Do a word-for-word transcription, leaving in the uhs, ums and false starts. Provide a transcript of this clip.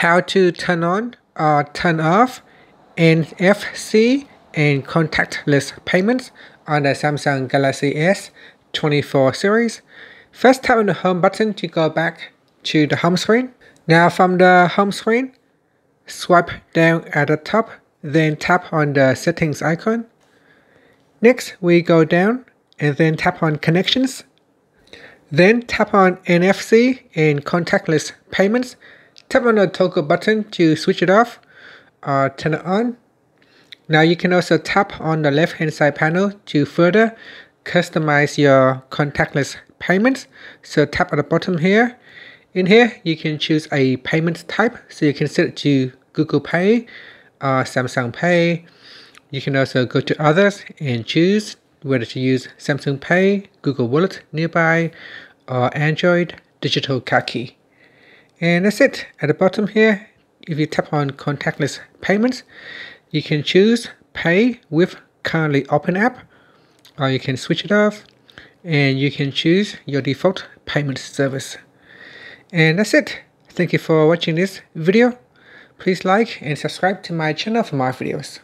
how to turn on or turn off N F C and contactless payments on the Samsung Galaxy S twenty-four series. First, tap on the home button to go back to the home screen. Now from the home screen, swipe down at the top, then tap on the settings icon. Next, we go down and then tap on connections. Then tap on N F C and contactless payments. Tap on the toggle button to switch it off or turn it on. Now you can also tap on the left hand side panel to further customize your contactless payments. So tap at the bottom here. In here you can choose a payment type, so you can set it to Google Pay or Samsung Pay. You can also go to others and choose whether to use Samsung Pay, Google Wallet nearby, or Android digital card key. And that's it. At the bottom here, if you tap on contactless payments, you can choose pay with currently open app, or you can switch it off, and you can choose your default payment service. And that's it. Thank you for watching this video. Please like and subscribe to my channel for more videos.